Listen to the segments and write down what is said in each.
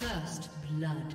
First blood.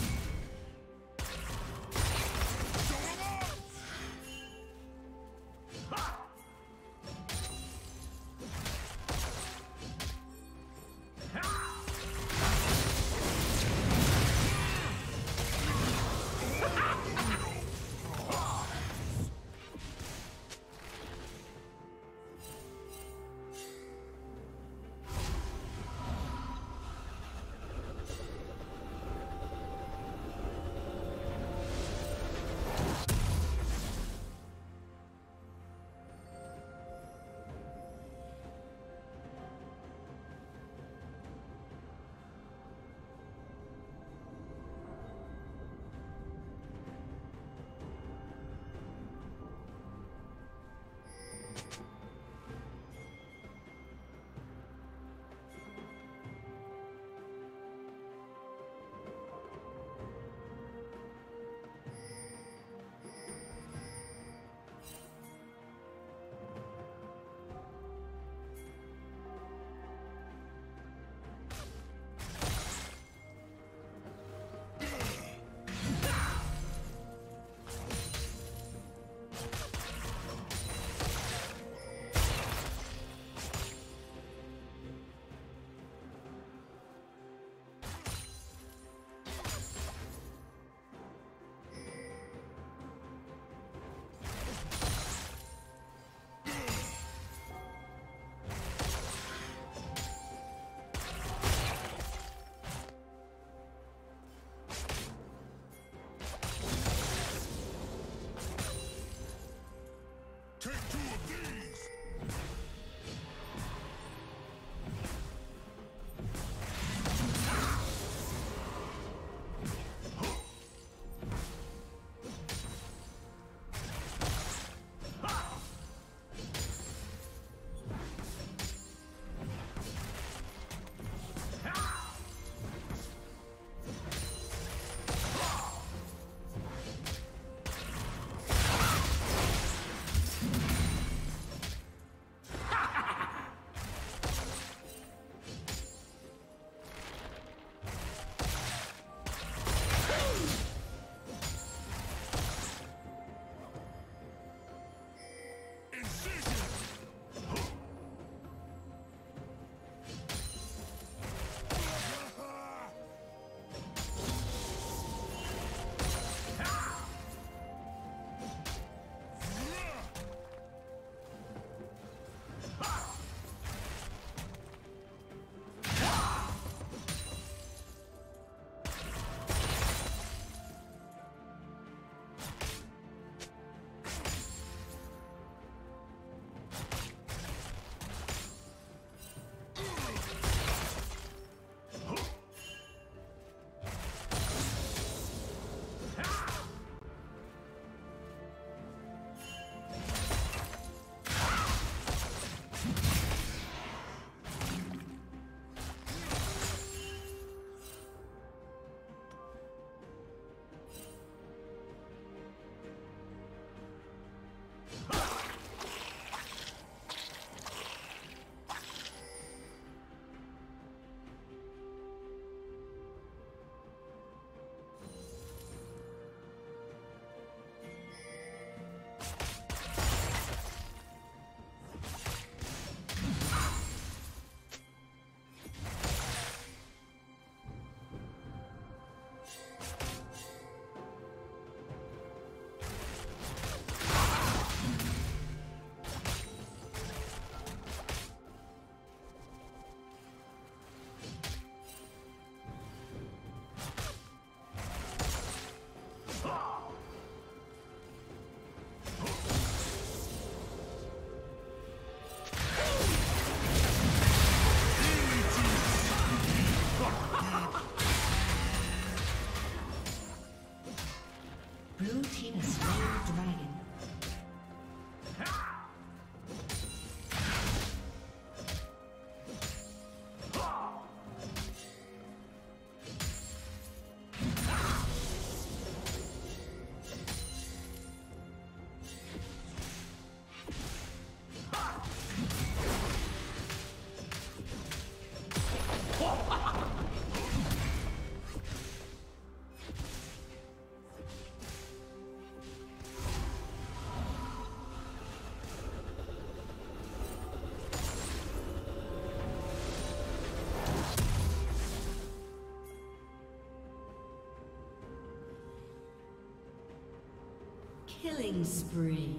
Killing spree.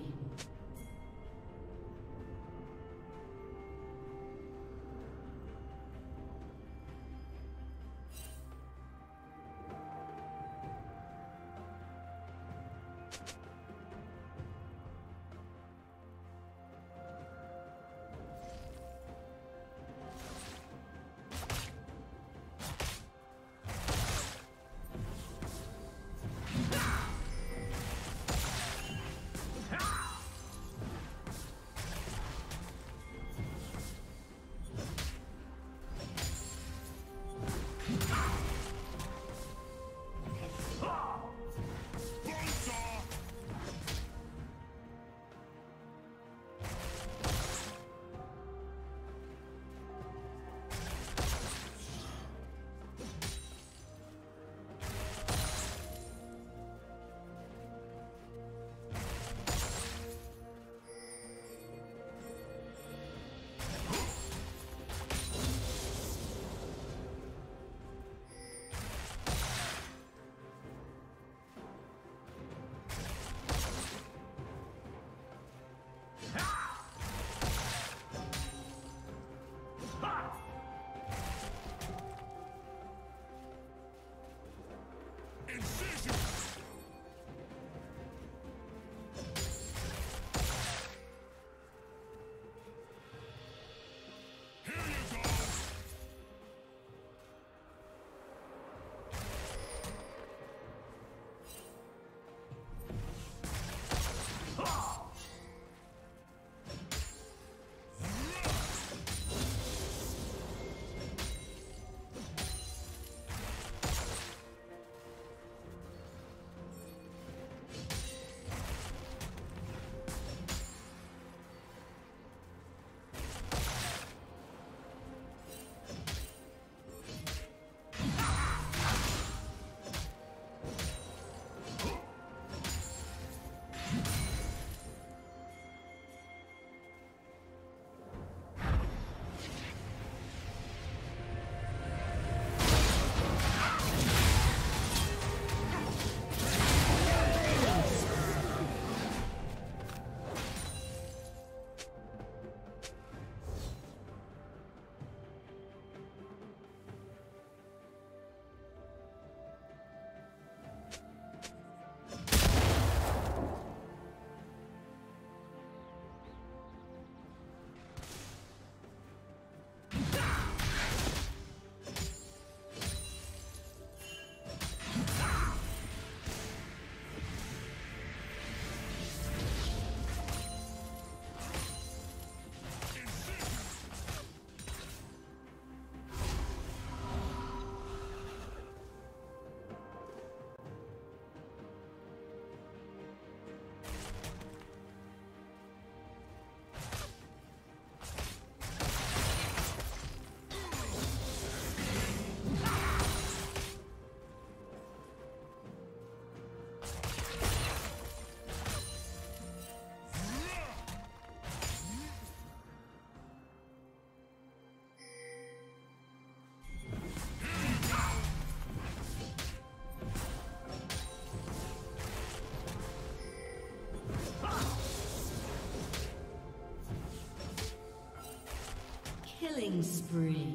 Killing spree.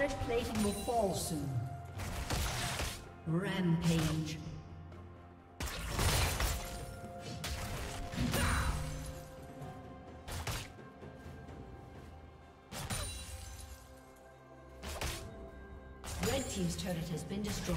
Turret plating will fall soon. Rampage. Red team's turret has been destroyed.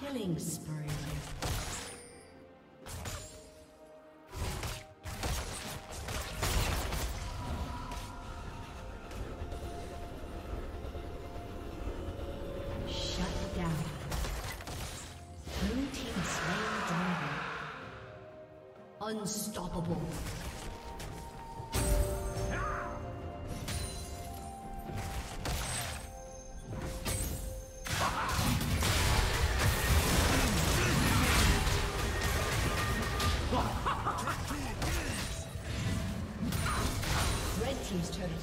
Killing spree. Shut down. Blue team slain dragon. Unstoppable. Team's turret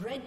Red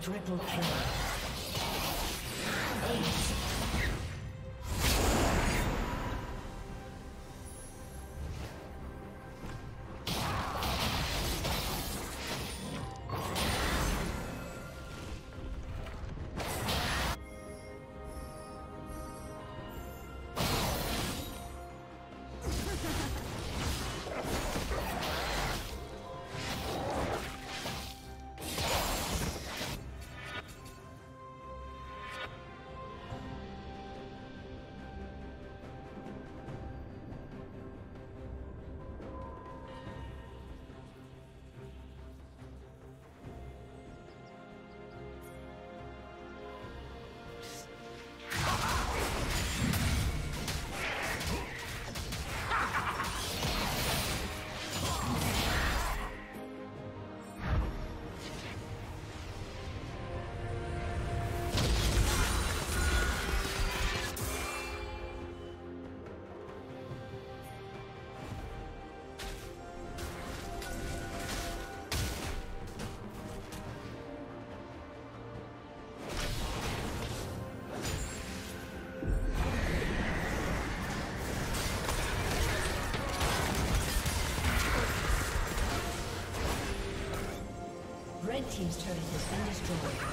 Triple kill. Red Team's turret has been destroyed.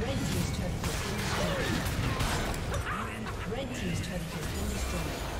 Red team's turret has been destroyed.